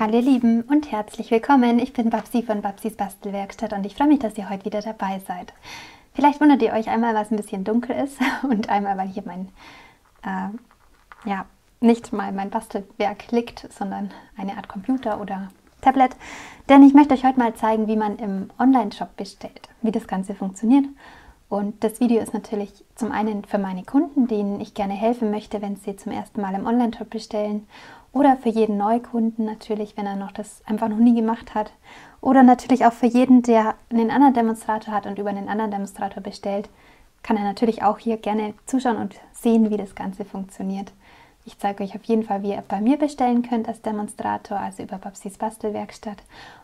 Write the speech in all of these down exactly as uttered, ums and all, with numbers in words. Hallo ihr Lieben und herzlich willkommen, ich bin Babsi von Babsis Bastelwerkstatt und ich freue mich, dass ihr heute wieder dabei seid. Vielleicht wundert ihr euch einmal, weil es ein bisschen dunkel ist und einmal, weil hier mein, äh, ja, nicht mal mein Bastelwerk liegt, sondern eine Art Computer oder Tablet. Denn ich möchte euch heute mal zeigen, wie man im Online-Shop bestellt, wie das Ganze funktioniert. Und das Video ist natürlich zum einen für meine Kunden, denen ich gerne helfen möchte, wenn sie zum ersten Mal im Online-Shop bestellen. Oder für jeden Neukunden natürlich, wenn er noch das einfach noch nie gemacht hat. Oder natürlich auch für jeden, der einen anderen Demonstrator hat und über einen anderen Demonstrator bestellt, kann er natürlich auch hier gerne zuschauen und sehen, wie das Ganze funktioniert. Ich zeige euch auf jeden Fall, wie ihr bei mir bestellen könnt als Demonstrator, also über Babsis Bastelwerkstatt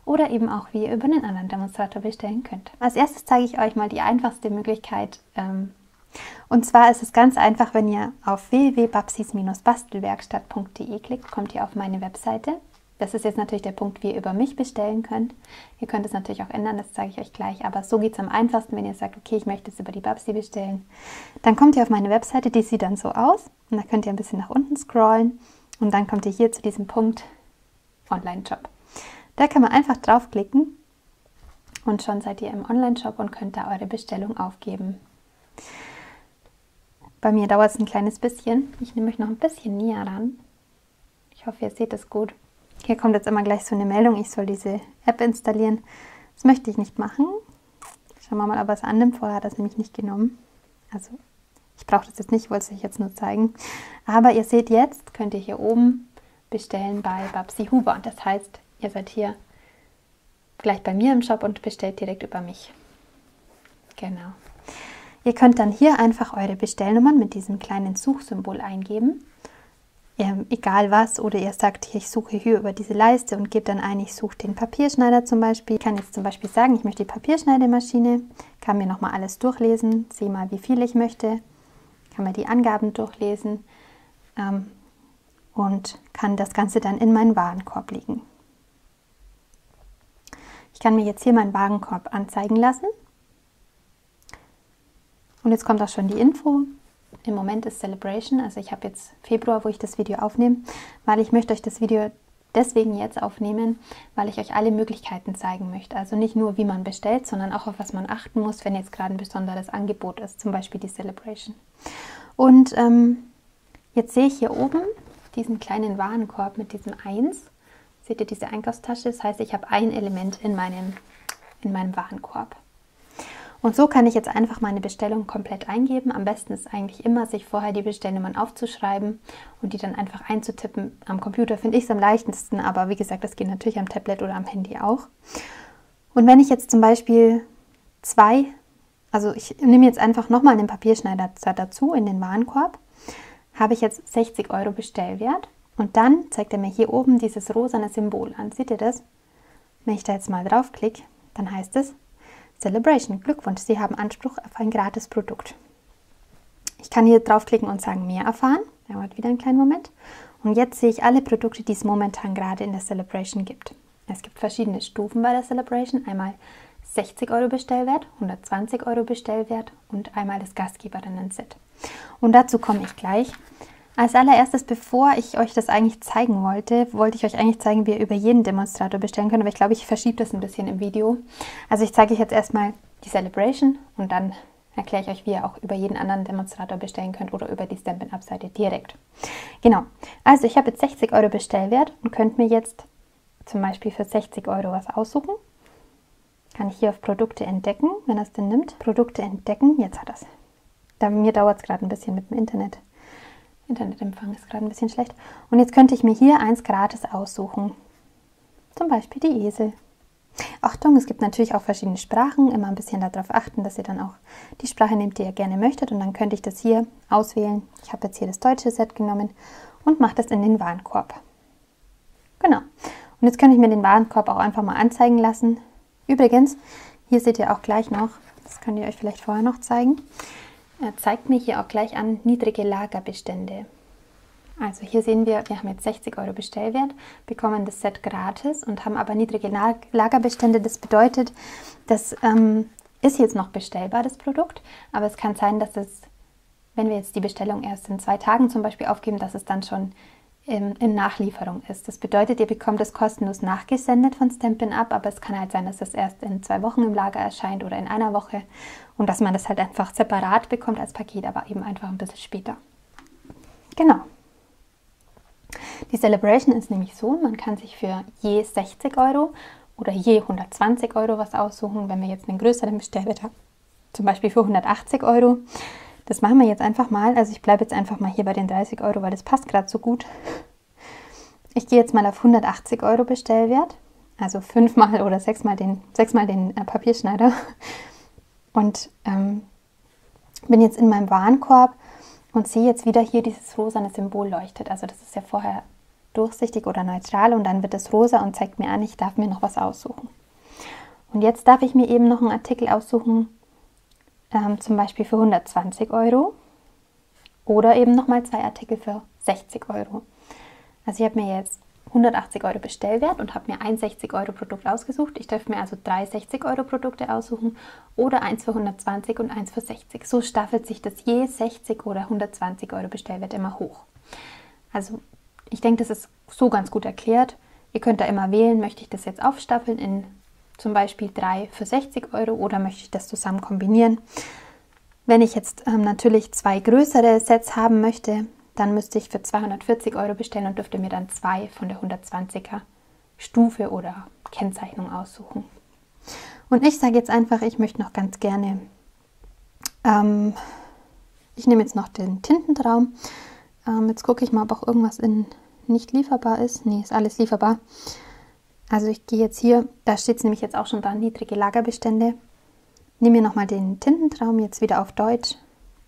oder eben auch, wie ihr über einen anderen Demonstrator bestellen könnt. Als erstes zeige ich euch mal die einfachste Möglichkeit. Und zwar ist es ganz einfach, wenn ihr auf w w w punkt babsis bindestrich bastelwerkstatt punkt de klickt, kommt ihr auf meine Webseite. Das ist jetzt natürlich der Punkt, wie ihr über mich bestellen könnt. Ihr könnt es natürlich auch ändern, das zeige ich euch gleich. Aber so geht es am einfachsten, wenn ihr sagt, okay, ich möchte es über die Babsi bestellen. Dann kommt ihr auf meine Webseite, die sieht dann so aus. Und da könnt ihr ein bisschen nach unten scrollen. Und dann kommt ihr hier zu diesem Punkt Online-Shop. Da kann man einfach draufklicken. Und schon seid ihr im Online-Shop und könnt da eure Bestellung aufgeben. Bei mir dauert es ein kleines bisschen. Ich nehme euch noch ein bisschen näher ran. Ich hoffe, ihr seht es gut. Hier kommt jetzt immer gleich so eine Meldung, ich soll diese App installieren. Das möchte ich nicht machen. Schauen wir mal, ob er es annimmt. Vorher hat er es nämlich nicht genommen. Also ich brauche das jetzt nicht, wollte es euch jetzt nur zeigen. Aber ihr seht jetzt, könnt ihr hier oben bestellen bei Babsi Huber. Und das heißt, ihr seid hier gleich bei mir im Shop und bestellt direkt über mich. Genau. Ihr könnt dann hier einfach eure Bestellnummern mit diesem kleinen Suchsymbol eingeben. Ähm, egal was, oder ihr sagt, ich suche hier über diese Leiste und gebt dann ein, ich suche den Papierschneider zum Beispiel. Ich kann jetzt zum Beispiel sagen, ich möchte die Papierschneidemaschine, kann mir nochmal alles durchlesen, sehe mal, wie viel ich möchte, kann mir die Angaben durchlesen ähm, und kann das Ganze dann in meinen Warenkorb legen. Ich kann mir jetzt hier meinen Warenkorb anzeigen lassen und jetzt kommt auch schon die Info. Im Moment ist Sale-A-Bration, also ich habe jetzt Februar, wo ich das Video aufnehme, weil ich möchte euch das Video deswegen jetzt aufnehmen, weil ich euch alle Möglichkeiten zeigen möchte. Also nicht nur, wie man bestellt, sondern auch, auf was man achten muss, wenn jetzt gerade ein besonderes Angebot ist, zum Beispiel die Sale-A-Bration. Und ähm, jetzt sehe ich hier oben diesen kleinen Warenkorb mit diesem eins. Seht ihr diese Einkaufstasche? Das heißt, ich habe ein Element in meinem, in meinem Warenkorb. Und so kann ich jetzt einfach meine Bestellung komplett eingeben. Am besten ist eigentlich immer, sich vorher die Bestellnummern aufzuschreiben und die dann einfach einzutippen. Am Computer finde ich es am leichtesten, aber wie gesagt, das geht natürlich am Tablet oder am Handy auch. Und wenn ich jetzt zum Beispiel zwei, also ich nehme jetzt einfach nochmal den Papierschneider dazu in den Warenkorb, habe ich jetzt sechzig Euro Bestellwert. Und dann zeigt er mir hier oben dieses rosane Symbol an. Seht ihr das? Wenn ich da jetzt mal draufklicke, dann heißt es, Sale-A-Bration, Glückwunsch, Sie haben Anspruch auf ein gratis Produkt. Ich kann hier draufklicken und sagen, mehr erfahren. Dauert wieder einen kleinen Moment. Und jetzt sehe ich alle Produkte, die es momentan gerade in der Sale-A-Bration gibt. Es gibt verschiedene Stufen bei der Sale-A-Bration. Einmal sechzig Euro Bestellwert, hundertzwanzig Euro Bestellwert und einmal das Gastgeberinnen-Set. Und dazu komme ich gleich. Als allererstes, bevor ich euch das eigentlich zeigen wollte, wollte ich euch eigentlich zeigen, wie ihr über jeden Demonstrator bestellen könnt, aber ich glaube, ich verschiebe das ein bisschen im Video. Also ich zeige euch jetzt erstmal die Sale-A-Bration und dann erkläre ich euch, wie ihr auch über jeden anderen Demonstrator bestellen könnt oder über die Stampin' Up Seite direkt. Genau, also ich habe jetzt sechzig Euro Bestellwert und könnt mir jetzt zum Beispiel für sechzig Euro was aussuchen. Kann ich hier auf Produkte entdecken, wenn das denn nimmt. Produkte entdecken, jetzt hat das. Da mir dauert es gerade ein bisschen mit dem Internet. Internetempfang ist gerade ein bisschen schlecht. Und jetzt könnte ich mir hier eins gratis aussuchen. Zum Beispiel die Esel. Achtung, es gibt natürlich auch verschiedene Sprachen. Immer ein bisschen darauf achten, dass ihr dann auch die Sprache nehmt, die ihr gerne möchtet. Und dann könnte ich das hier auswählen. Ich habe jetzt hier das deutsche Set genommen und mache das in den Warenkorb. Genau. Und jetzt könnte ich mir den Warenkorb auch einfach mal anzeigen lassen. Übrigens, hier seht ihr auch gleich noch, das könnt ihr euch vielleicht vorher noch zeigen, er zeigt mir hier auch gleich an, niedrige Lagerbestände. Also hier sehen wir, wir haben jetzt sechzig Euro Bestellwert, bekommen das Set gratis und haben aber niedrige Lagerbestände. Das bedeutet, das ähm, ist jetzt noch bestellbar, das Produkt, aber es kann sein, dass es, wenn wir jetzt die Bestellung erst in zwei Tagen zum Beispiel aufgeben, dass es dann schon in Nachlieferung ist. Das bedeutet, ihr bekommt es kostenlos nachgesendet von Stampin' Up, aber es kann halt sein, dass das erst in zwei Wochen im Lager erscheint oder in einer Woche und dass man das halt einfach separat bekommt als Paket, aber eben einfach ein bisschen später. Genau. Die Sale-A-Bration ist nämlich so, man kann sich für je sechzig Euro oder je hundertzwanzig Euro was aussuchen, wenn wir jetzt einen größeren Bestellwert haben, zum Beispiel für hundertachtzig Euro. Das machen wir jetzt einfach mal. Also ich bleibe jetzt einfach mal hier bei den dreißig Euro, weil das passt gerade so gut. Ich gehe jetzt mal auf hundertachtzig Euro Bestellwert, also fünfmal oder sechsmal den, sechsmal den äh, Papierschneider. Und ähm, bin jetzt in meinem Warenkorb und sehe jetzt wieder hier dieses rosane Symbol leuchtet. Also das ist ja vorher durchsichtig oder neutral und dann wird es rosa und zeigt mir an, ich darf mir noch was aussuchen. Und jetzt darf ich mir eben noch einen Artikel aussuchen, zum Beispiel für hundertzwanzig Euro oder eben nochmal zwei Artikel für sechzig Euro. Also ich habe mir jetzt hundertachtzig Euro Bestellwert und habe mir ein sechzig Euro Produkt ausgesucht. Ich darf mir also drei sechzig Euro Produkte aussuchen oder eins für hundertzwanzig und eins für sechzig. So staffelt sich das je sechzig oder hundertzwanzig Euro Bestellwert immer hoch. Also ich denke, das ist so ganz gut erklärt. Ihr könnt da immer wählen, möchte ich das jetzt aufstaffeln in zum Beispiel drei für sechzig Euro oder möchte ich das zusammen kombinieren. Wenn ich jetzt ähm, natürlich zwei größere Sets haben möchte, dann müsste ich für zweihundertvierzig Euro bestellen und dürfte mir dann zwei von der hundertzwanziger Stufe oder Kennzeichnung aussuchen. Und ich sage jetzt einfach, ich möchte noch ganz gerne, ähm, ich nehme jetzt noch den Tintentraum. Ähm, jetzt gucke ich mal, ob auch irgendwas in nicht lieferbar ist. Nee, ist alles lieferbar. Also ich gehe jetzt hier, da steht es nämlich jetzt auch schon dran, niedrige Lagerbestände. Nehme mir nochmal den Tintentraum jetzt wieder auf Deutsch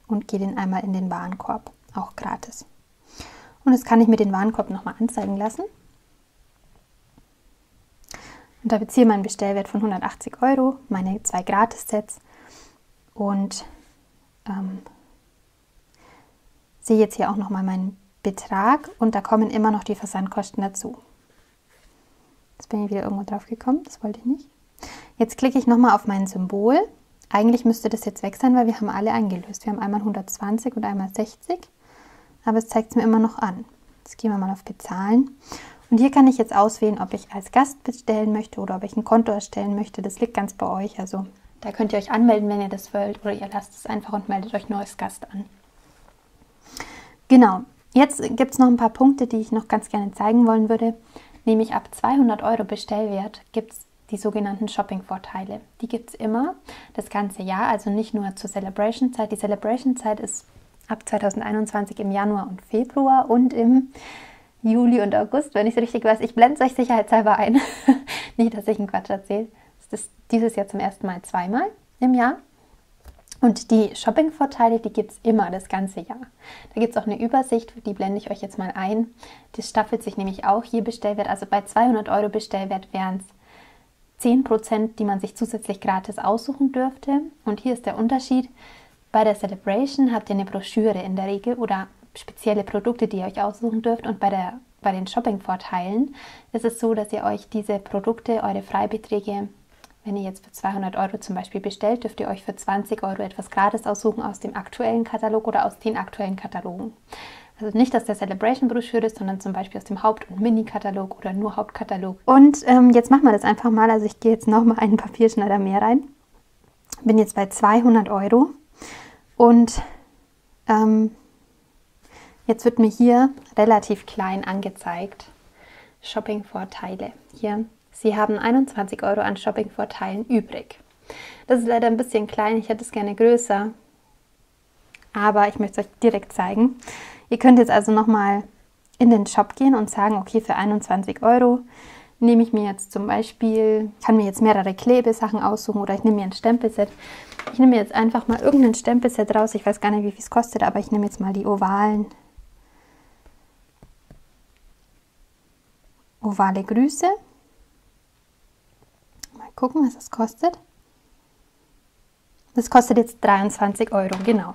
und gehe den einmal in den Warenkorb, auch gratis. Und jetzt kann ich mir den Warenkorb nochmal anzeigen lassen. Und da beziehe meinen Bestellwert von hundertachtzig Euro, meine zwei Gratis-Sets und ähm, sehe jetzt hier auch nochmal meinen Betrag und da kommen immer noch die Versandkosten dazu. Jetzt bin ich wieder irgendwo drauf gekommen, das wollte ich nicht. Jetzt klicke ich nochmal auf mein Symbol. Eigentlich müsste das jetzt weg sein, weil wir haben alle eingelöst. Wir haben einmal hundertzwanzig und einmal sechzig, aber es zeigt es mir immer noch an. Jetzt gehen wir mal auf Bezahlen. Und hier kann ich jetzt auswählen, ob ich als Gast bestellen möchte oder ob ich ein Konto erstellen möchte. Das liegt ganz bei euch. Also da könnt ihr euch anmelden, wenn ihr das wollt, oder ihr lasst es einfach und meldet euch nur als Gast an. Genau, jetzt gibt es noch ein paar Punkte, die ich noch ganz gerne zeigen wollen würde. Nämlich ab zweihundert Euro Bestellwert gibt es die sogenannten Shopping-Vorteile. Die gibt es immer, das ganze Jahr, also nicht nur zur Sale-A-Bration-Zeit. Die Sale-A-Bration-Zeit ist ab zweitausendeinundzwanzig im Januar und Februar und im Juli und August, wenn ich es richtig weiß. Ich blende es euch sicherheitshalber ein, nicht, dass ich einen Quatsch erzähle. Das ist dieses Jahr zum ersten Mal zweimal im Jahr. Und die Shopping-Vorteile, die gibt es immer das ganze Jahr. Da gibt es auch eine Übersicht, die blende ich euch jetzt mal ein. Das staffelt sich nämlich auch je Bestellwert. Also bei zweihundert Euro Bestellwert wären es zehn Prozent, die man sich zusätzlich gratis aussuchen dürfte. Und hier ist der Unterschied. Bei der Sale-A-Bration habt ihr eine Broschüre in der Regel oder spezielle Produkte, die ihr euch aussuchen dürft. Und bei, der, bei den Shopping-Vorteilen ist es so, dass ihr euch diese Produkte, eure Freibeträge, wenn ihr jetzt für zweihundert Euro zum Beispiel bestellt, dürft ihr euch für zwanzig Euro etwas gratis aussuchen aus dem aktuellen Katalog oder aus den aktuellen Katalogen. Also nicht aus der Sale-A-Bration-Broschüre, sondern zum Beispiel aus dem Haupt- und Mini-Katalog oder nur Hauptkatalog. Und ähm, jetzt machen wir das einfach mal. Also ich gehe jetzt nochmal einen Papierschneider mehr rein. Bin jetzt bei zweihundert Euro. Und ähm, jetzt wird mir hier relativ klein angezeigt. Shopping-Vorteile. Hier. Sie haben einundzwanzig Euro an Shopping-Vorteilen übrig. Das ist leider ein bisschen klein, ich hätte es gerne größer, aber ich möchte es euch direkt zeigen. Ihr könnt jetzt also nochmal in den Shop gehen und sagen, okay, für einundzwanzig Euro nehme ich mir jetzt zum Beispiel, kann mir jetzt mehrere Klebesachen aussuchen oder ich nehme mir ein Stempelset. Ich nehme mir jetzt einfach mal irgendein Stempelset raus, ich weiß gar nicht, wie viel es kostet, aber ich nehme jetzt mal die ovalen, ovale Grüße. Gucken, was das kostet. Das kostet jetzt dreiundzwanzig Euro, genau.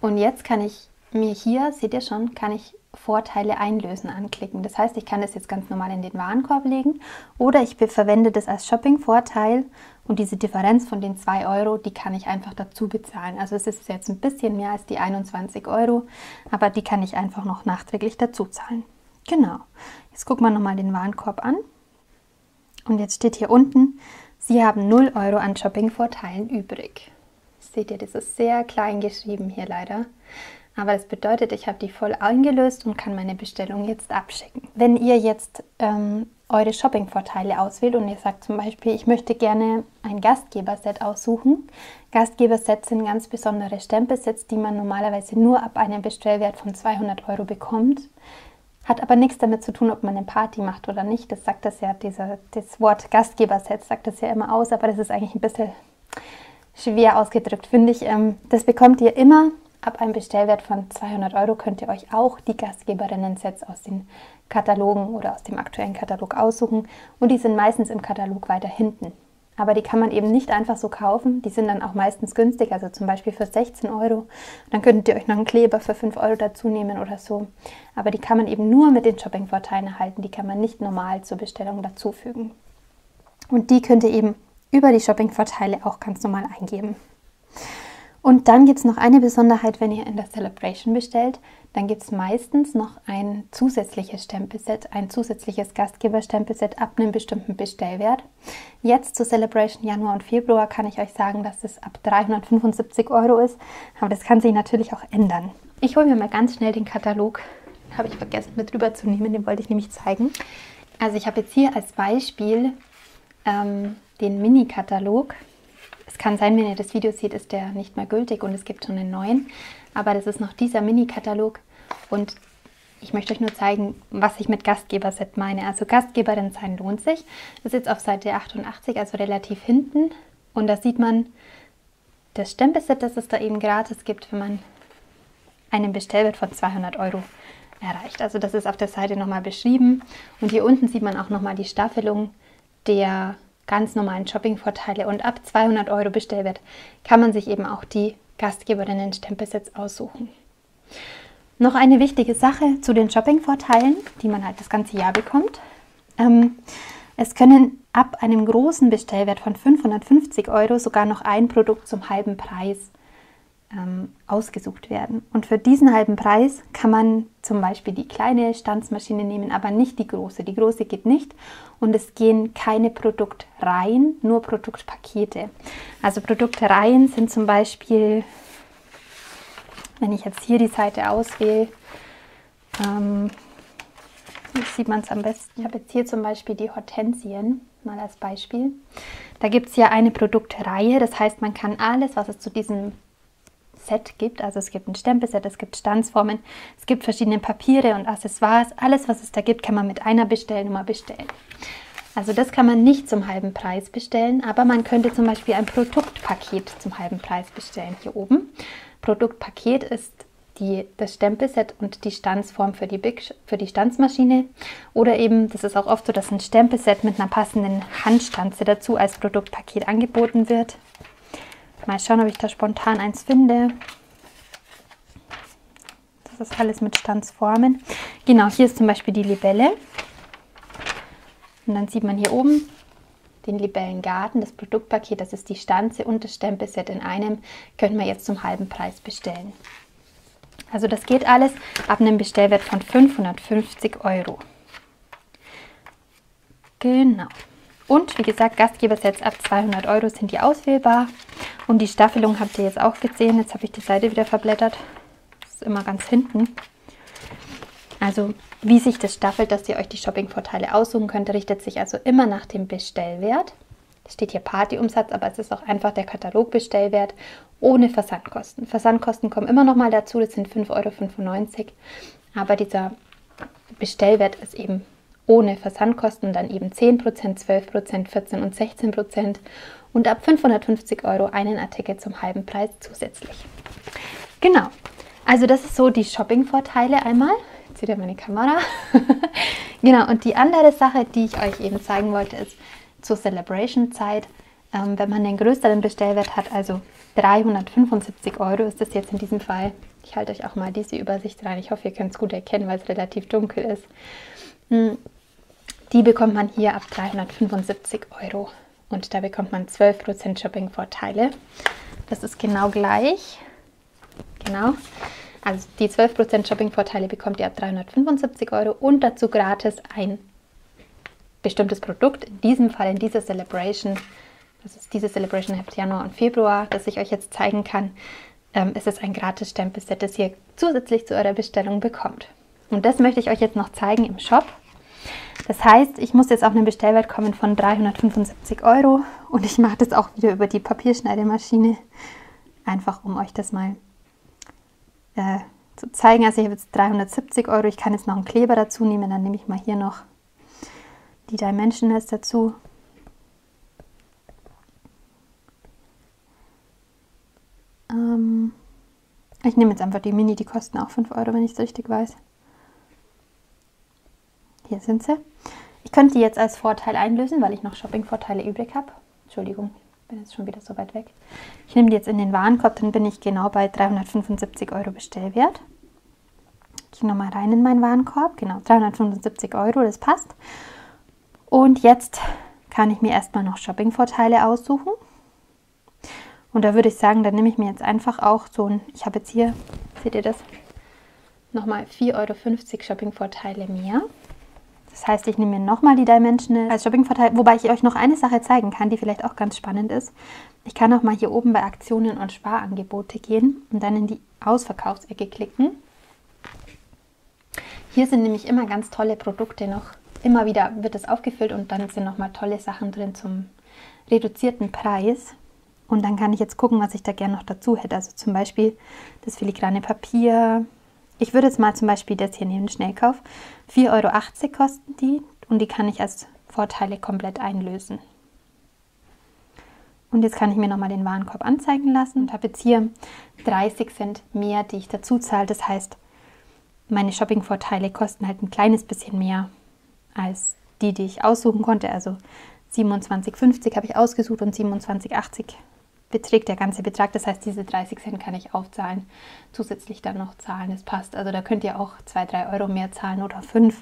Und jetzt kann ich mir hier, seht ihr schon, kann ich Vorteile einlösen anklicken. Das heißt, ich kann das jetzt ganz normal in den Warenkorb legen oder ich verwende das als Shopping-Vorteil und diese Differenz von den zwei Euro, die kann ich einfach dazu bezahlen. Also es ist jetzt ein bisschen mehr als die einundzwanzig Euro, aber die kann ich einfach noch nachträglich dazu zahlen. Genau. Jetzt gucken wir nochmal den Warenkorb an. Und jetzt steht hier unten, Sie haben null Euro an Shoppingvorteilen übrig. Seht ihr, das ist sehr klein geschrieben hier leider. Aber das bedeutet, ich habe die voll eingelöst und kann meine Bestellung jetzt abschicken. Wenn ihr jetzt ähm, eure Shoppingvorteile auswählt und ihr sagt zum Beispiel, ich möchte gerne ein Gastgeberset aussuchen. Gastgebersets sind ganz besondere Stempelsets, die man normalerweise nur ab einem Bestellwert von zweihundert Euro bekommt. Hat aber nichts damit zu tun, ob man eine Party macht oder nicht. Das sagt das ja, dieser, das Wort Gastgeberset sagt das ja immer aus, aber das ist eigentlich ein bisschen schwer ausgedrückt, finde ich. Das bekommt ihr immer ab einem Bestellwert von zweihundert Euro, könnt ihr euch auch die Gastgeberinnen-Sets aus den Katalogen oder aus dem aktuellen Katalog aussuchen. Und die sind meistens im Katalog weiter hinten. Aber die kann man eben nicht einfach so kaufen. Die sind dann auch meistens günstig, also zum Beispiel für sechzehn Euro. Dann könntet ihr euch noch einen Kleber für fünf Euro dazu nehmen oder so. Aber die kann man eben nur mit den Shopping-Vorteilen erhalten. Die kann man nicht normal zur Bestellung dazufügen. Und die könnt ihr eben über die Shopping-Vorteile auch ganz normal eingeben. Und dann gibt es noch eine Besonderheit, wenn ihr in der Sale-A-Bration bestellt, dann gibt es meistens noch ein zusätzliches Stempelset, ein zusätzliches Gastgeberstempelset ab einem bestimmten Bestellwert. Jetzt zur Sale-A-Bration Januar und Februar kann ich euch sagen, dass es ab dreihundertfünfundsiebzig Euro ist, aber das kann sich natürlich auch ändern. Ich hole mir mal ganz schnell den Katalog, habe ich vergessen mit rüberzunehmen, den wollte ich nämlich zeigen. Also ich habe jetzt hier als Beispiel ähm, den Mini-Katalog. Es kann sein, wenn ihr das Video seht, ist der nicht mehr gültig und es gibt schon einen neuen. Aber das ist noch dieser Mini-Katalog und ich möchte euch nur zeigen, was ich mit Gastgeberset meine. Also Gastgeberin sein lohnt sich. Das ist jetzt auf Seite achtundachtzig, also relativ hinten. Und da sieht man das Stempelset, das es da eben gratis gibt, wenn man einen Bestellwert von zweihundert Euro erreicht. Also das ist auf der Seite nochmal beschrieben. Und hier unten sieht man auch nochmal die Staffelung der ganz normalen Shopping-Vorteile und ab zweihundert Euro Bestellwert kann man sich eben auch die Gastgeberinnen-Stempelsets aussuchen. Noch eine wichtige Sache zu den Shopping-Vorteilen, die man halt das ganze Jahr bekommt. Ähm, es können ab einem großen Bestellwert von fünfhundertfünfzig Euro sogar noch ein Produkt zum halben Preis ähm, ausgesucht werden. Und für diesen halben Preis kann man zum Beispiel die kleine Stanzmaschine nehmen, aber nicht die große. Die große geht nicht. Und es gehen keine Produktreihen, nur Produktpakete. Also Produktreihen sind zum Beispiel, wenn ich jetzt hier die Seite auswähle, ähm, sieht man es am besten. Ich habe jetzt hier zum Beispiel die Hortensien, mal als Beispiel. Da gibt es ja eine Produktreihe, das heißt, man kann alles, was es zu diesem Set gibt, also es gibt ein Stempelset, es gibt Stanzformen, es gibt verschiedene Papiere und Accessoires, alles was es da gibt, kann man mit einer Bestellnummer bestellen. Also das kann man nicht zum halben Preis bestellen, aber man könnte zum Beispiel ein Produktpaket zum halben Preis bestellen, hier oben. Produktpaket ist die, das Stempelset und die Stanzform für die, Big, für die Stanzmaschine oder eben, das ist auch oft so, dass ein Stempelset mit einer passenden Handstanze dazu als Produktpaket angeboten wird. Mal schauen, ob ich da spontan eins finde. Das ist alles mit Stanzformen. Genau, hier ist zum Beispiel die Libelle. Und dann sieht man hier oben den Libellengarten, das Produktpaket, das ist die Stanze und das Stempelset in einem. Können wir jetzt zum halben Preis bestellen. Also das geht alles ab einem Bestellwert von fünfhundertfünfzig Euro. Genau. Und wie gesagt, Gastgebersets ab zweihundert Euro sind die auswählbar. Und die Staffelung habt ihr jetzt auch gesehen. Jetzt habe ich die Seite wieder verblättert. Das ist immer ganz hinten. Also wie sich das staffelt, dass ihr euch die Shopping-Vorteile aussuchen könnt, richtet sich also immer nach dem Bestellwert. Es steht hier Partyumsatz, aber es ist auch einfach der Katalogbestellwert ohne Versandkosten. Versandkosten kommen immer noch mal dazu, das sind fünf Euro fünfundneunzig. Aber dieser Bestellwert ist eben ohne Versandkosten, dann eben zehn Prozent, zwölf Prozent, vierzehn und sechzehn Prozent und ab fünfhundertfünfzig Euro einen Artikel zum halben Preis zusätzlich. Genau, also das ist so die Shopping-Vorteile einmal. Jetzt seht ihr meine Kamera. Genau, und die andere Sache, die ich euch eben zeigen wollte, ist zur Sale-A-Bration-Zeit. Ähm, wenn man den größeren Bestellwert hat, also dreihundertfünfundsiebzig Euro ist das jetzt in diesem Fall. Ich halte euch auch mal diese Übersicht rein. Ich hoffe, ihr könnt es gut erkennen, weil es relativ dunkel ist. Hm. Die bekommt man hier ab dreihundertfünfundsiebzig Euro und da bekommt man zwölf Prozent Shopping-Vorteile. Das ist genau gleich. Genau. Also die zwölf Prozent Shopping-Vorteile bekommt ihr ab dreihundertfünfundsiebzig Euro und dazu gratis ein bestimmtes Produkt. In diesem Fall in dieser Celebration, das ist diese Celebration Heft Januar und Februar, das ich euch jetzt zeigen kann, ähm, ist es ein gratis Stempelset, das ihr zusätzlich zu eurer Bestellung bekommt. Und das möchte ich euch jetzt noch zeigen im Shop. Das heißt, ich muss jetzt auf einen Bestellwert kommen von dreihundertfünfundsiebzig Euro und ich mache das auch wieder über die Papierschneidemaschine, einfach um euch das mal äh, zu zeigen. Also ich habe jetzt dreihundertsiebzig Euro, ich kann jetzt noch einen Kleber dazu nehmen, dann nehme ich mal hier noch die Dimensionals dazu. Ähm, ich nehme jetzt einfach die Mini, die kosten auch fünf Euro, wenn ich es richtig weiß. Hier sind sie. Ich könnte die jetzt als Vorteil einlösen, weil ich noch Shopping-Vorteile übrig habe. Entschuldigung, ich bin jetzt schon wieder so weit weg. Ich nehme die jetzt in den Warenkorb, dann bin ich genau bei dreihundertfünfundsiebzig Euro Bestellwert. Ich gehe nochmal rein in meinen Warenkorb. Genau, dreihundertfünfundsiebzig Euro, das passt. Und jetzt kann ich mir erstmal noch Shopping-Vorteile aussuchen. Und da würde ich sagen, dann nehme ich mir jetzt einfach auch so ein, ich habe jetzt hier, seht ihr das, nochmal vier Euro fünfzig Shopping-Vorteile mehr. Das heißt, ich nehme mir nochmal die Dimensional als Shopping-Vorteil, wobei ich euch noch eine Sache zeigen kann, die vielleicht auch ganz spannend ist. Ich kann auch mal hier oben bei Aktionen und Sparangebote gehen und dann in die Ausverkaufsecke klicken. Hier sind nämlich immer ganz tolle Produkte noch. Immer wieder wird es aufgefüllt und dann sind nochmal tolle Sachen drin zum reduzierten Preis. Und dann kann ich jetzt gucken, was ich da gerne noch dazu hätte. Also zum Beispiel das filigrane Papier. Ich würde jetzt mal zum Beispiel das hier nehmen, Schnellkauf. vier Euro achtzig kosten die und die kann ich als Vorteile komplett einlösen. Und jetzt kann ich mir nochmal den Warenkorb anzeigen lassen und habe jetzt hier dreißig Cent mehr, die ich dazu zahle. Das heißt, meine Shopping-Vorteile kosten halt ein kleines bisschen mehr als die, die ich aussuchen konnte. Also siebenundzwanzig fünfzig habe ich ausgesucht und siebenundzwanzig achtzig beträgt der ganze Betrag, das heißt, diese dreißig Cent kann ich aufzahlen, zusätzlich dann noch zahlen, das passt. Also da könnt ihr auch zwei, drei Euro mehr zahlen oder fünf,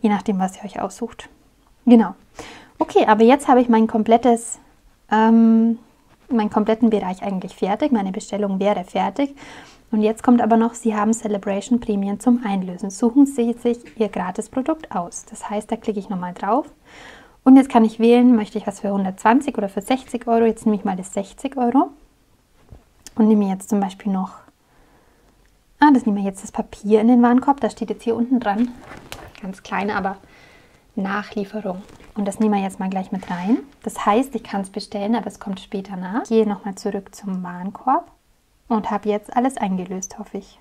je nachdem, was ihr euch aussucht. Genau. Okay, aber jetzt habe ich mein komplettes, ähm, meinen kompletten Bereich eigentlich fertig. Meine Bestellung wäre fertig. Und jetzt kommt aber noch, Sie haben Celebration Prämien zum Einlösen. Suchen Sie sich Ihr Gratisprodukt aus. Das heißt, da klicke ich nochmal drauf. Und jetzt kann ich wählen, möchte ich was für hundertzwanzig oder für sechzig Euro. Jetzt nehme ich mal das sechzig Euro und nehme jetzt zum Beispiel noch, ah, das nehme ich jetzt das Papier in den Warenkorb. Das steht jetzt hier unten dran, ganz klein, aber Nachlieferung. Und das nehmen wir jetzt mal gleich mit rein. Das heißt, ich kann es bestellen, aber es kommt später nach. Ich gehe nochmal zurück zum Warenkorb und habe jetzt alles eingelöst, hoffe ich.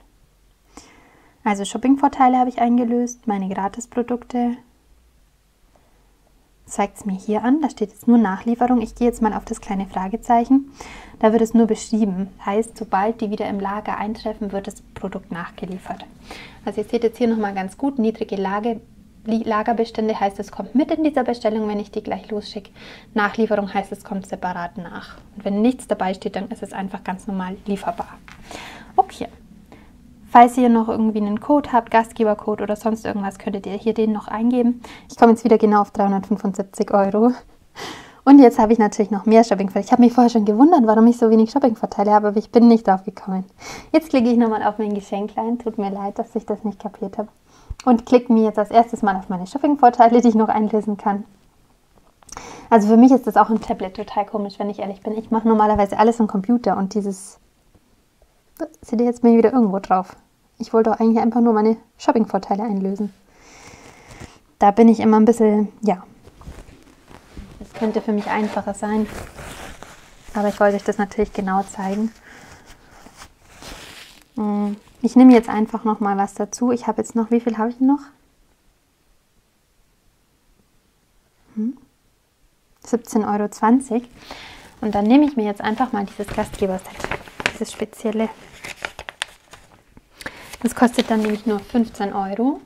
Also Shopping-Vorteile habe ich eingelöst, meine Gratisprodukte. Zeigt es mir hier an, da steht jetzt nur Nachlieferung. Ich gehe jetzt mal auf das kleine Fragezeichen. Da wird es nur beschrieben. Heißt, sobald die wieder im Lager eintreffen, wird das Produkt nachgeliefert. Also ihr seht jetzt hier nochmal ganz gut, niedrige Lage, Lagerbestände heißt, es kommt mit in dieser Bestellung, wenn ich die gleich losschicke. Nachlieferung heißt, es kommt separat nach. Und wenn nichts dabei steht, dann ist es einfach ganz normal lieferbar. Okay. Falls ihr noch irgendwie einen Code habt, Gastgebercode oder sonst irgendwas, könntet ihr hier den noch eingeben. Ich komme jetzt wieder genau auf dreihundertfünfundsiebzig Euro. Und jetzt habe ich natürlich noch mehr Shoppingvorteile. Ich habe mich vorher schon gewundert, warum ich so wenig Shoppingvorteile habe, aber ich bin nicht drauf gekommen. Jetzt klicke ich nochmal auf mein Geschenklein. Tut mir leid, dass ich das nicht kapiert habe. Und klicke mir jetzt als erstes mal auf meine Shoppingvorteile, die ich noch einlösen kann. Also für mich ist das auch im Tablet total komisch, wenn ich ehrlich bin. Ich mache normalerweise alles am Computer und dieses... Seht ihr, jetzt bin ich wieder irgendwo drauf. Ich wollte doch eigentlich einfach nur meine Shopping-Vorteile einlösen. Da bin ich immer ein bisschen, ja, das könnte für mich einfacher sein. Aber ich wollte euch das natürlich genau zeigen. Ich nehme jetzt einfach nochmal was dazu. Ich habe jetzt noch, wie viel habe ich noch? Hm? siebzehn Euro zwanzig. Und dann nehme ich mir jetzt einfach mal dieses Gastgeberset. Das spezielle. Das kostet dann nämlich nur fünfzehn Euro.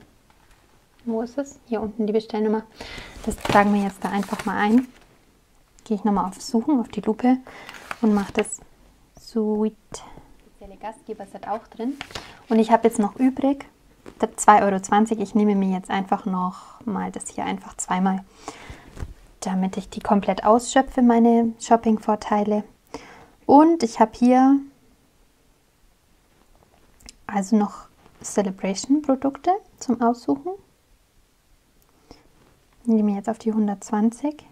Wo ist es? Hier unten die Bestellnummer. Das tragen wir jetzt da einfach mal ein. Gehe ich nochmal auf Suchen, auf die Lupe und mache das Sweet. Spezielle Gastgeberset auch drin. Und ich habe jetzt noch übrig zwei Euro zwanzig. Ich nehme mir jetzt einfach noch mal das hier einfach zweimal, damit ich die komplett ausschöpfe, meine Shopping-Vorteile. Und ich habe hier also noch Sale-A-Bration Produkte zum Aussuchen. Ich nehme jetzt auf die hundertzwanzig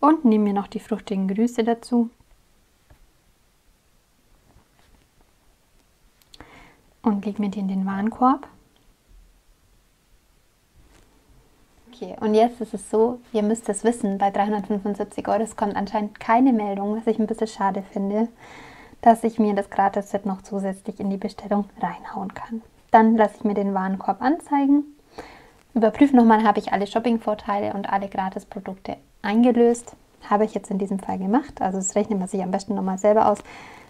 und nehme mir noch die fruchtigen Grüße dazu und lege mir die in den Warenkorb. Okay, und jetzt ist es so, ihr müsst es wissen, bei dreihundertfünfundsiebzig Euro, es kommt anscheinend keine Meldung, was ich ein bisschen schade finde, dass ich mir das Gratis-Set noch zusätzlich in die Bestellung reinhauen kann. Dann lasse ich mir den Warenkorb anzeigen, überprüfe nochmal, habe ich alle Shopping-Vorteile und alle Gratis-Produkte eingelöst. Habe ich jetzt in diesem Fall gemacht, also das rechnet man sich am besten nochmal selber aus.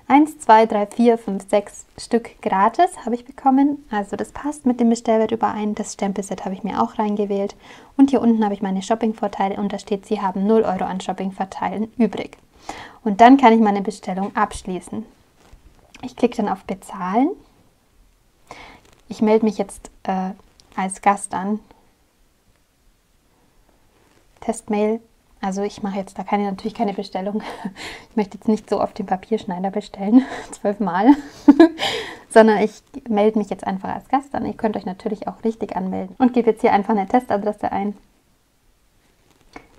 eins, zwei, drei, vier, fünf, sechs Stück gratis habe ich bekommen, also das passt mit dem Bestellwert überein. Das Stempelset habe ich mir auch reingewählt und hier unten habe ich meine Shopping-Vorteile und da steht, sie haben null Euro an Shopping-Verteilen übrig. Und dann kann ich meine Bestellung abschließen. Ich klicke dann auf Bezahlen. Ich melde mich jetzt äh, als Gast an. Testmail. Also ich mache jetzt da keine, natürlich keine Bestellung. Ich möchte jetzt nicht so oft den Papierschneider bestellen, zwölfmal, sondern ich melde mich jetzt einfach als Gast an. Ihr könnt euch natürlich auch richtig anmelden und gebe jetzt hier einfach eine Testadresse ein.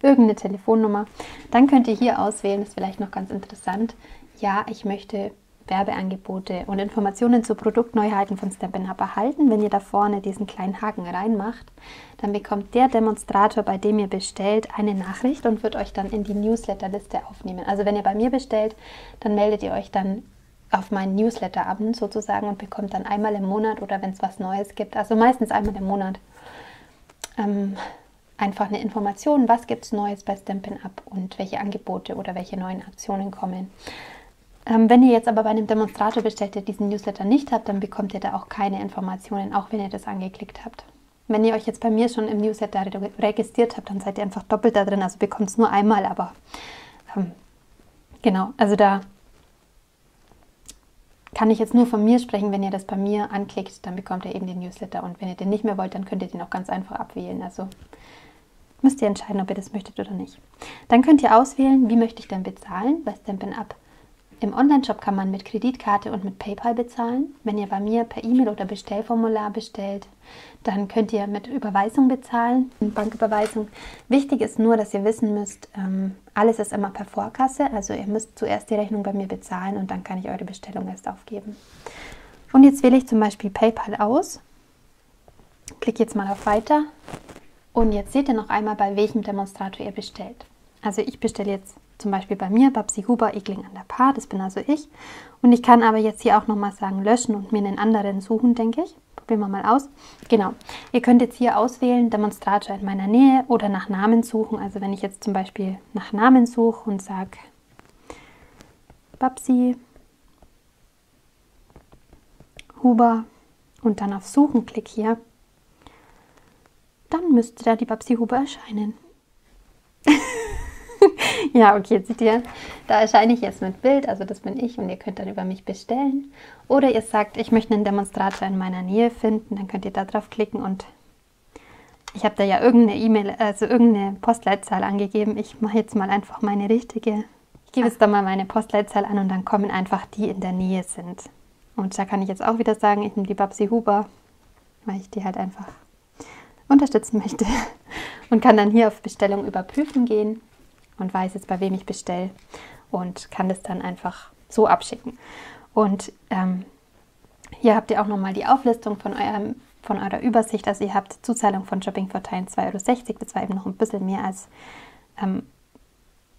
Irgendeine Telefonnummer. Dann könnt ihr hier auswählen, ist vielleicht noch ganz interessant. Ja, ich möchte Werbeangebote und Informationen zu Produktneuheiten von Stampin' Up erhalten. Wenn ihr da vorne diesen kleinen Haken reinmacht, dann bekommt der Demonstrator, bei dem ihr bestellt, eine Nachricht und wird euch dann in die Newsletterliste aufnehmen. Also wenn ihr bei mir bestellt, dann meldet ihr euch dann auf meinen Newsletter ab sozusagen und bekommt dann einmal im Monat oder wenn es was Neues gibt, also meistens einmal im Monat, ähm, einfach eine Information, was gibt es Neues bei Stampin' Up und welche Angebote oder welche neuen Aktionen kommen. Ähm, wenn ihr jetzt aber bei einem Demonstrator bestellt, der diesen Newsletter nicht habt, dann bekommt ihr da auch keine Informationen, auch wenn ihr das angeklickt habt. Wenn ihr euch jetzt bei mir schon im Newsletter registriert habt, dann seid ihr einfach doppelt da drin, also bekommt es nur einmal, aber ähm, genau, also da kann ich jetzt nur von mir sprechen. Wenn ihr das bei mir anklickt, dann bekommt ihr eben den Newsletter und wenn ihr den nicht mehr wollt, dann könnt ihr den auch ganz einfach abwählen, also müsst ihr entscheiden, ob ihr das möchtet oder nicht. Dann könnt ihr auswählen, wie möchte ich denn bezahlen, bei Stampin' Up. Im Online-Shop kann man mit Kreditkarte und mit PayPal bezahlen. Wenn ihr bei mir per E-Mail oder Bestellformular bestellt, dann könnt ihr mit Überweisung bezahlen, Banküberweisung. Wichtig ist nur, dass ihr wissen müsst, alles ist immer per Vorkasse. Also ihr müsst zuerst die Rechnung bei mir bezahlen und dann kann ich eure Bestellung erst aufgeben. Und jetzt wähle ich zum Beispiel PayPal aus, klicke jetzt mal auf Weiter und jetzt seht ihr noch einmal, bei welchem Demonstrator ihr bestellt. Also ich bestelle jetzt zum Beispiel bei mir, Babsi Huber, Egling an der Paar, das bin also ich. Und ich kann aber jetzt hier auch nochmal sagen, löschen und mir einen anderen suchen, denke ich. Probieren wir mal aus. Genau, ihr könnt jetzt hier auswählen, Demonstrator in meiner Nähe oder nach Namen suchen. Also wenn ich jetzt zum Beispiel nach Namen suche und sage, Babsi Huber und dann auf Suchen klicke hier, dann müsste da die Babsi Huber erscheinen. Ja, okay, jetzt seht ihr, da erscheine ich jetzt mit Bild, also das bin ich und ihr könnt dann über mich bestellen. Oder ihr sagt, ich möchte einen Demonstrator in meiner Nähe finden, dann könnt ihr da drauf klicken und ich habe da ja irgendeine E-Mail, also irgendeine Postleitzahl angegeben. Ich mache jetzt mal einfach meine richtige, ich gebe jetzt da mal meine Postleitzahl an und dann kommen einfach die, die in der Nähe sind. Und da kann ich jetzt auch wieder sagen, ich nehme die Babsi Huber, weil ich die halt einfach unterstützen möchte und kann dann hier auf Bestellung überprüfen gehen. Und weiß jetzt, bei wem ich bestelle und kann das dann einfach so abschicken. Und ähm, hier habt ihr auch nochmal die Auflistung von, eurem, von eurer Übersicht. Also ihr habt Zuzahlung von Shoppingvorteilen zwei Euro sechzig, das war eben noch ein bisschen mehr als ähm,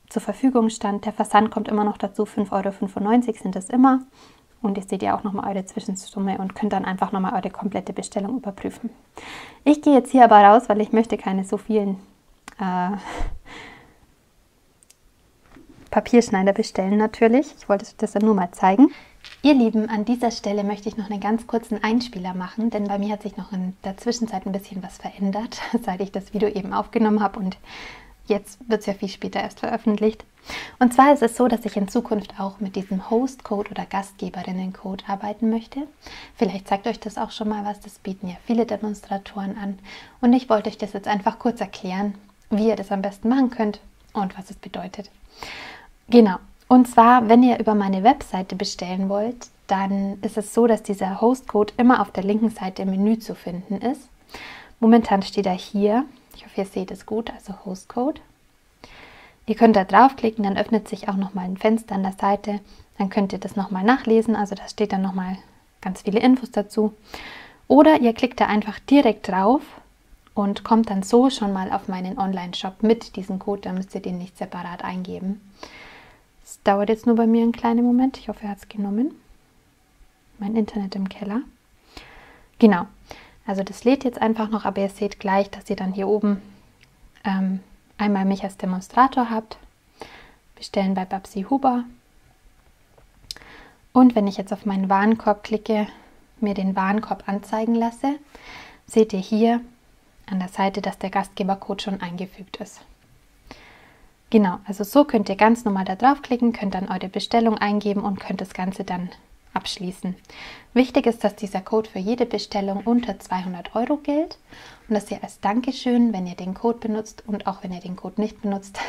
zur Verfügung stand. Der Versand kommt immer noch dazu, fünf Euro fünfundneunzig sind das immer. Und jetzt seht ihr auch nochmal eure Zwischensumme und könnt dann einfach nochmal eure komplette Bestellung überprüfen. Ich gehe jetzt hier aber raus, weil ich möchte keine so vielen äh, Papierschneider bestellen natürlich. Ich wollte das dann nur mal zeigen. Ihr Lieben, an dieser Stelle möchte ich noch einen ganz kurzen Einspieler machen, denn bei mir hat sich noch in der Zwischenzeit ein bisschen was verändert, seit ich das Video eben aufgenommen habe und jetzt wird es ja viel später erst veröffentlicht. Und zwar ist es so, dass ich in Zukunft auch mit diesem Host-Code oder Gastgeberinnen-Code arbeiten möchte. Vielleicht zeigt euch das auch schon mal was, das bieten ja viele Demonstratoren an und ich wollte euch das jetzt einfach kurz erklären, wie ihr das am besten machen könnt und was es bedeutet. Genau, Und zwar, wenn ihr über meine Webseite bestellen wollt, dann ist es so, dass dieser Hostcode immer auf der linken Seite im Menü zu finden ist. Momentan steht er hier. Ich hoffe, ihr seht es gut, also Hostcode. Ihr könnt da draufklicken, dann öffnet sich auch nochmal ein Fenster an der Seite. Dann könnt ihr das nochmal nachlesen, also da steht dann nochmal ganz viele Infos dazu. Oder ihr klickt da einfach direkt drauf und kommt dann so schon mal auf meinen Online-Shop mit diesem Code, da müsst ihr den nicht separat eingeben. Es dauert jetzt nur bei mir einen kleinen Moment, ich hoffe, er hat es genommen. Mein Internet im Keller. Genau, also das lädt jetzt einfach noch, aber ihr seht gleich, dass ihr dann hier oben ähm, einmal mich als Demonstrator habt. Bestellen bei Babsi Huber. Und wenn ich jetzt auf meinen Warenkorb klicke, mir den Warenkorb anzeigen lasse, seht ihr hier an der Seite, dass der Gastgebercode schon eingefügt ist. Genau, also so könnt ihr ganz normal da draufklicken, könnt dann eure Bestellung eingeben und könnt das Ganze dann abschließen. Wichtig ist, dass dieser Code für jede Bestellung unter zweihundert Euro gilt und dass ihr als Dankeschön, wenn ihr den Code benutzt und auch wenn ihr den Code nicht benutzt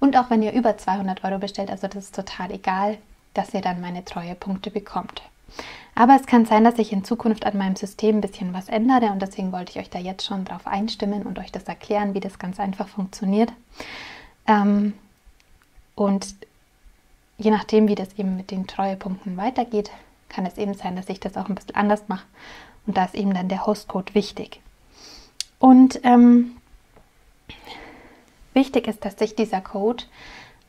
und auch wenn ihr über zweihundert Euro bestellt, also das ist total egal, dass ihr dann meine Treuepunkte bekommt. Aber es kann sein, dass ich in Zukunft an meinem System ein bisschen was ändere und deswegen wollte ich euch da jetzt schon drauf einstimmen und euch das erklären, wie das ganz einfach funktioniert. Ähm, und je nachdem, wie das eben mit den Treuepunkten weitergeht, kann es eben sein, dass ich das auch ein bisschen anders mache und da ist eben dann der Hostcode wichtig. Und ähm, wichtig ist, dass sich dieser Code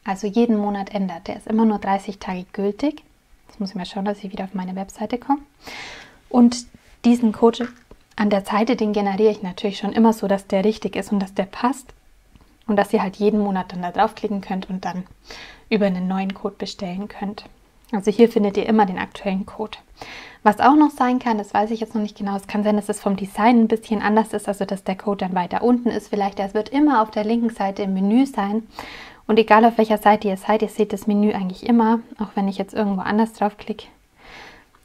also jeden Monat ändert. Der ist immer nur dreißig Tage gültig. Jetzt muss ich mal schauen, dass ich wieder auf meine Webseite komme. Und diesen Code an der Seite, den generiere ich natürlich schon immer so, dass der richtig ist und dass der passt. Und dass ihr halt jeden Monat dann da draufklicken könnt und dann über einen neuen Code bestellen könnt. Also hier findet ihr immer den aktuellen Code. Was auch noch sein kann, das weiß ich jetzt noch nicht genau, es kann sein, dass es vom Design ein bisschen anders ist, also dass der Code dann weiter unten ist vielleicht. Es wird immer auf der linken Seite im Menü sein. Und egal auf welcher Seite ihr seid, ihr seht das Menü eigentlich immer, auch wenn ich jetzt irgendwo anders draufklicke,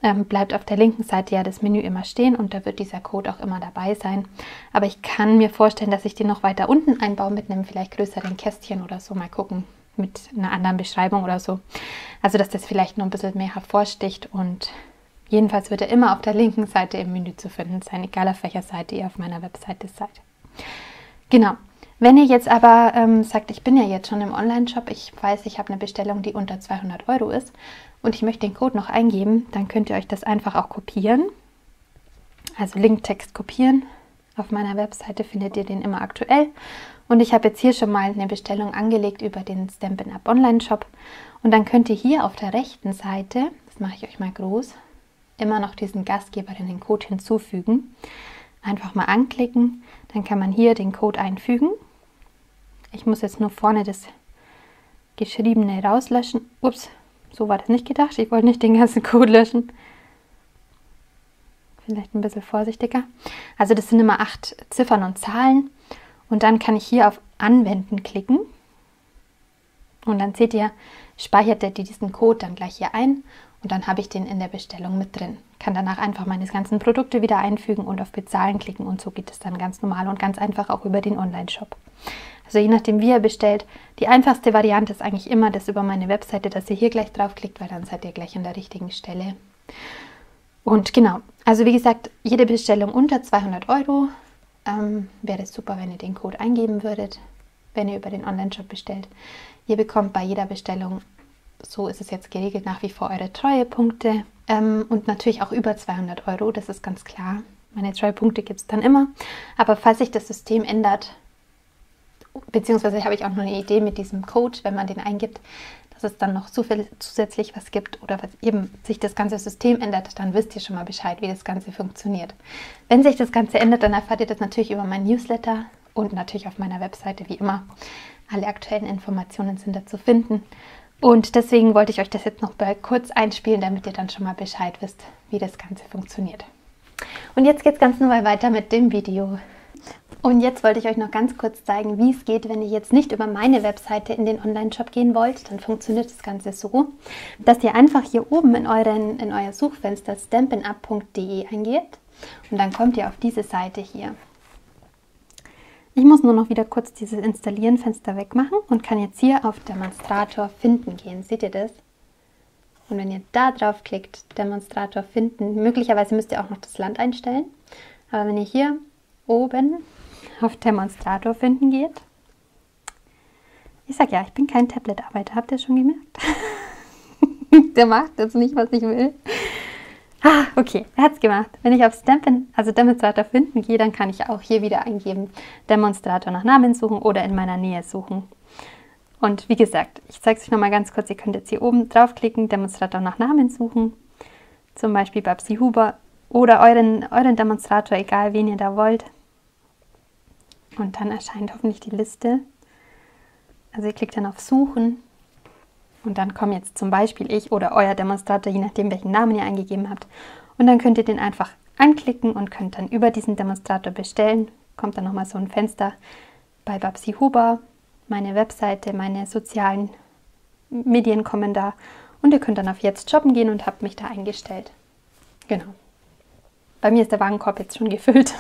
ähm, bleibt auf der linken Seite ja das Menü immer stehen und da wird dieser Code auch immer dabei sein. Aber ich kann mir vorstellen, dass ich den noch weiter unten einbaue mit einem vielleicht größeren Kästchen oder so, mal gucken, mit einer anderen Beschreibung oder so. Also dass das vielleicht noch ein bisschen mehr hervorsticht und jedenfalls wird er immer auf der linken Seite im Menü zu finden sein, egal auf welcher Seite ihr auf meiner Webseite seid. Genau. Wenn ihr jetzt aber ähm, sagt, ich bin ja jetzt schon im Online-Shop, ich weiß, ich habe eine Bestellung, die unter zweihundert Euro ist und ich möchte den Code noch eingeben, dann könnt ihr euch das einfach auch kopieren. Also Linktext kopieren. Auf meiner Webseite findet ihr den immer aktuell. Und ich habe jetzt hier schon mal eine Bestellung angelegt über den Stampin' Up Online-Shop. Und dann könnt ihr hier auf der rechten Seite, das mache ich euch mal groß, immer noch diesen Gastgeberinnen den Code hinzufügen. Einfach mal anklicken, dann kann man hier den Code einfügen. Ich muss jetzt nur vorne das Geschriebene rauslöschen. Ups, so war das nicht gedacht. Ich wollte nicht den ganzen Code löschen. Vielleicht ein bisschen vorsichtiger. Also das sind immer acht Ziffern und Zahlen. Und dann kann ich hier auf Anwenden klicken. Und dann seht ihr, speichert er diesen Code dann gleich hier ein. Und dann habe ich den in der Bestellung mit drin. Kann danach einfach meine ganzen Produkte wieder einfügen und auf Bezahlen klicken. Und so geht es dann ganz normal und ganz einfach auch über den Online-Shop. Also je nachdem, wie ihr bestellt. Die einfachste Variante ist eigentlich immer das über meine Webseite, dass ihr hier gleich draufklickt, weil dann seid ihr gleich an der richtigen Stelle. Und genau, also wie gesagt, jede Bestellung unter zweihundert Euro ähm, wäre es super, wenn ihr den Code eingeben würdet, wenn ihr über den Online-Shop bestellt. Ihr bekommt bei jeder Bestellung, so ist es jetzt geregelt, nach wie vor eure Treuepunkte ähm, und natürlich auch über zweihundert Euro, das ist ganz klar. Meine Treuepunkte gibt es dann immer, aber falls sich das System ändert, beziehungsweise habe ich auch noch eine Idee mit diesem Code, wenn man den eingibt, dass es dann noch zusätzlich was gibt oder was eben sich das ganze System ändert, dann wisst ihr schon mal Bescheid, wie das Ganze funktioniert. Wenn sich das Ganze ändert, dann erfahrt ihr das natürlich über meinen Newsletter und natürlich auf meiner Webseite, wie immer. Alle aktuellen Informationen sind da zu finden. Und deswegen wollte ich euch das jetzt noch mal kurz einspielen, damit ihr dann schon mal Bescheid wisst, wie das Ganze funktioniert. Und jetzt geht es ganz normal weiter mit dem Video. Und jetzt wollte ich euch noch ganz kurz zeigen, wie es geht, wenn ihr jetzt nicht über meine Webseite in den Online-Shop gehen wollt. Dann funktioniert das Ganze so, dass ihr einfach hier oben in, euren, in euer Suchfenster stampin up punkt de eingebt und dann kommt ihr auf diese Seite hier. Ich muss nur noch wieder kurz dieses Installieren-Fenster wegmachen und kann jetzt hier auf Demonstrator finden gehen. Seht ihr das? Und wenn ihr da drauf klickt, Demonstrator finden, möglicherweise müsst ihr auch noch das Land einstellen. Aber wenn ihr hier oben auf Demonstrator finden geht, ich sag ja, ich bin kein Tablet-Arbeiter, habt ihr schon gemerkt? Der macht jetzt nicht, was ich will. Ah, okay, er hat es gemacht. Wenn ich auf Stampin', also Demonstrator finden gehe, dann kann ich auch hier wieder eingeben, Demonstrator nach Namen suchen oder in meiner Nähe suchen. Und wie gesagt, ich zeige es euch nochmal ganz kurz, ihr könnt jetzt hier oben draufklicken, Demonstrator nach Namen suchen, zum Beispiel Babsi Huber oder euren, euren Demonstrator, egal wen ihr da wollt. Und dann erscheint hoffentlich die Liste. Also ihr klickt dann auf Suchen. Und dann kommen jetzt zum Beispiel ich oder euer Demonstrator, je nachdem welchen Namen ihr eingegeben habt. Und dann könnt ihr den einfach anklicken und könnt dann über diesen Demonstrator bestellen. Kommt dann nochmal so ein Fenster bei Babsi Huber, meine Webseite, meine sozialen Medien kommen da. Und ihr könnt dann auf Jetzt shoppen gehen und habt mich da eingestellt. Genau. Bei mir ist der Warenkorb jetzt schon gefüllt.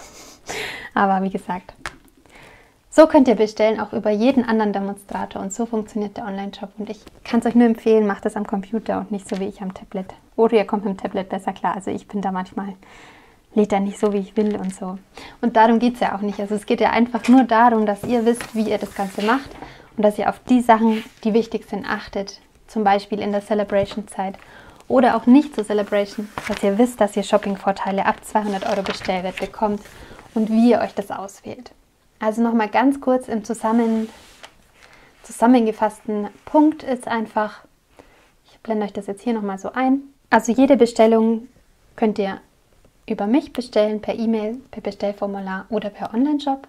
Aber wie gesagt, so könnt ihr bestellen, auch über jeden anderen Demonstrator, und so funktioniert der Online-Shop. Und ich kann es euch nur empfehlen, macht das am Computer und nicht so wie ich am Tablet. Oder ihr kommt mit dem Tablet besser klar, also ich bin da manchmal, lädt er nicht so, wie ich will und so. Und darum geht es ja auch nicht, also es geht ja einfach nur darum, dass ihr wisst, wie ihr das Ganze macht und dass ihr auf die Sachen, die wichtig sind, achtet, zum Beispiel in der Sale-A-Bration-Zeit oder auch nicht zur Sale-A-Bration, dass ihr wisst, dass ihr Shopping-Vorteile ab zweihundert Euro Bestellwert bekommt und wie ihr euch das auswählt. Also nochmal ganz kurz im zusammen, zusammengefassten Punkt ist einfach, ich blende euch das jetzt hier nochmal so ein. Also jede Bestellung könnt ihr über mich bestellen, per E-Mail, per Bestellformular oder per Online-Shop.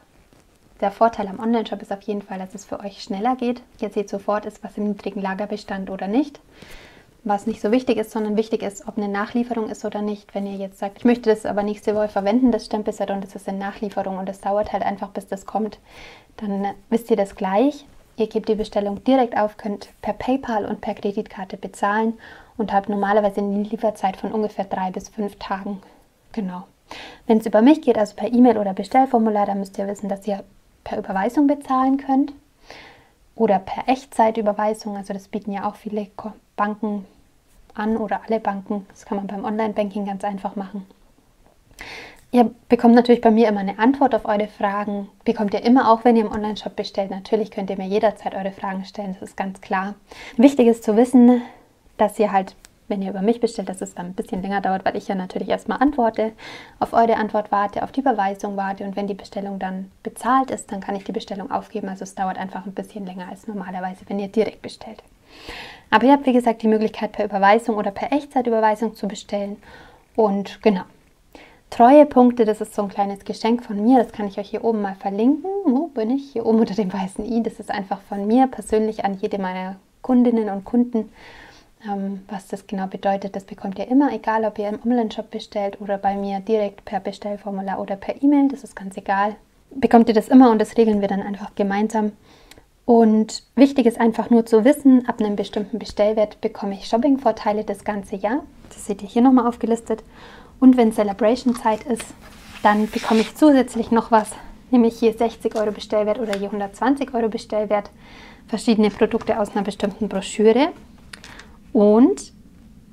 Der Vorteil am Online-Shop ist auf jeden Fall, dass es für euch schneller geht. Ihr seht sofort, ist was im niedrigen Lagerbestand oder nicht. Was nicht so wichtig ist, sondern wichtig ist, ob eine Nachlieferung ist oder nicht. Wenn ihr jetzt sagt, ich möchte das aber nächste Woche verwenden, das Stempelset, und es ist eine Nachlieferung und es dauert halt einfach, bis das kommt, dann wisst ihr das gleich. Ihr gebt die Bestellung direkt auf, könnt per PayPal und per Kreditkarte bezahlen und habt normalerweise eine Lieferzeit von ungefähr drei bis fünf Tagen. Genau. Wenn es über mich geht, also per E-Mail oder Bestellformular, dann müsst ihr wissen, dass ihr per Überweisung bezahlen könnt oder per Echtzeitüberweisung. Also das bieten ja auch viele Banken an oder alle Banken. Das kann man beim Online-Banking ganz einfach machen. Ihr bekommt natürlich bei mir immer eine Antwort auf eure Fragen. Bekommt ihr immer, auch wenn ihr im Online-Shop bestellt. Natürlich könnt ihr mir jederzeit eure Fragen stellen, das ist ganz klar. Wichtig ist zu wissen, dass ihr halt, wenn ihr über mich bestellt, dass es dann ein bisschen länger dauert, weil ich ja natürlich erstmal antworte, auf eure Antwort warte, auf die Überweisung warte, und wenn die Bestellung dann bezahlt ist, dann kann ich die Bestellung aufgeben. Also es dauert einfach ein bisschen länger als normalerweise, wenn ihr direkt bestellt. Aber ihr habt, wie gesagt, die Möglichkeit, per Überweisung oder per Echtzeitüberweisung zu bestellen. Und genau, Treuepunkte, das ist so ein kleines Geschenk von mir, das kann ich euch hier oben mal verlinken. Wo bin ich? Hier oben unter dem weißen i. Das ist einfach von mir persönlich an jede meiner Kundinnen und Kunden. Was das genau bedeutet, das bekommt ihr immer, egal ob ihr im Online-Shop bestellt oder bei mir direkt per Bestellformular oder per E-Mail, das ist ganz egal. Bekommt ihr das immer und das regeln wir dann einfach gemeinsam. Und wichtig ist einfach nur zu wissen, ab einem bestimmten Bestellwert bekomme ich Shopping-Vorteile das ganze Jahr. Das seht ihr hier nochmal aufgelistet. Und wenn Sale-A-Bration-Zeit ist, dann bekomme ich zusätzlich noch was, nämlich je sechzig Euro Bestellwert oder je hundertzwanzig Euro Bestellwert, verschiedene Produkte aus einer bestimmten Broschüre. Und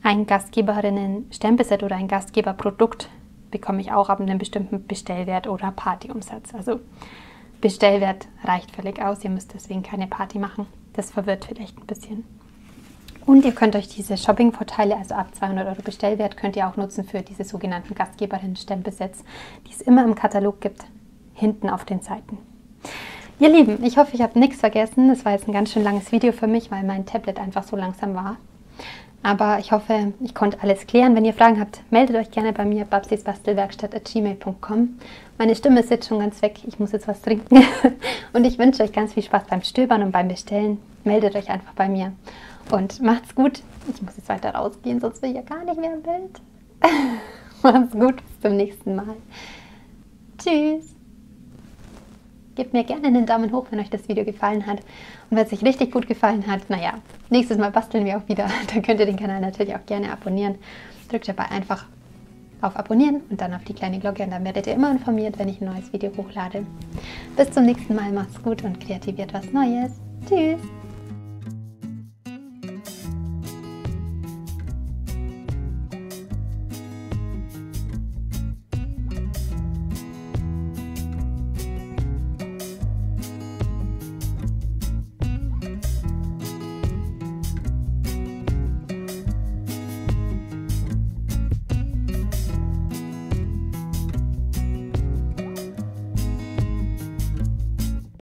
ein Gastgeberinnen-Stempelset oder ein Gastgeberprodukt bekomme ich auch ab einem bestimmten Bestellwert oder Partyumsatz. Also Bestellwert reicht völlig aus, ihr müsst deswegen keine Party machen. Das verwirrt vielleicht ein bisschen. Und ihr könnt euch diese Shopping-Vorteile, also ab zweihundert Euro Bestellwert, könnt ihr auch nutzen für diese sogenannten Gastgeberinnen-Stempelsets, die es immer im Katalog gibt, hinten auf den Seiten. Ihr Lieben, ich hoffe, ich habe nichts vergessen. Das war jetzt ein ganz schön langes Video für mich, weil mein Tablet einfach so langsam war. Aber ich hoffe, ich konnte alles klären. Wenn ihr Fragen habt, meldet euch gerne bei mir, Babsis Bastelwerkstatt at gmail punkt com. Meine Stimme ist jetzt schon ganz weg, ich muss jetzt was trinken. Und ich wünsche euch ganz viel Spaß beim Stöbern und beim Bestellen. Meldet euch einfach bei mir und macht's gut. Ich muss jetzt weiter rausgehen, sonst bin ich ja gar nicht mehr im Bild. Macht's gut, bis zum nächsten Mal. Tschüss. Gebt mir gerne einen Daumen hoch, wenn euch das Video gefallen hat. Und wenn es euch richtig gut gefallen hat, naja, nächstes Mal basteln wir auch wieder. Dann könnt ihr den Kanal natürlich auch gerne abonnieren. Drückt dabei einfach auf Abonnieren und dann auf die kleine Glocke und dann werdet ihr immer informiert, wenn ich ein neues Video hochlade. Bis zum nächsten Mal, macht's gut und kreativiert was Neues. Tschüss!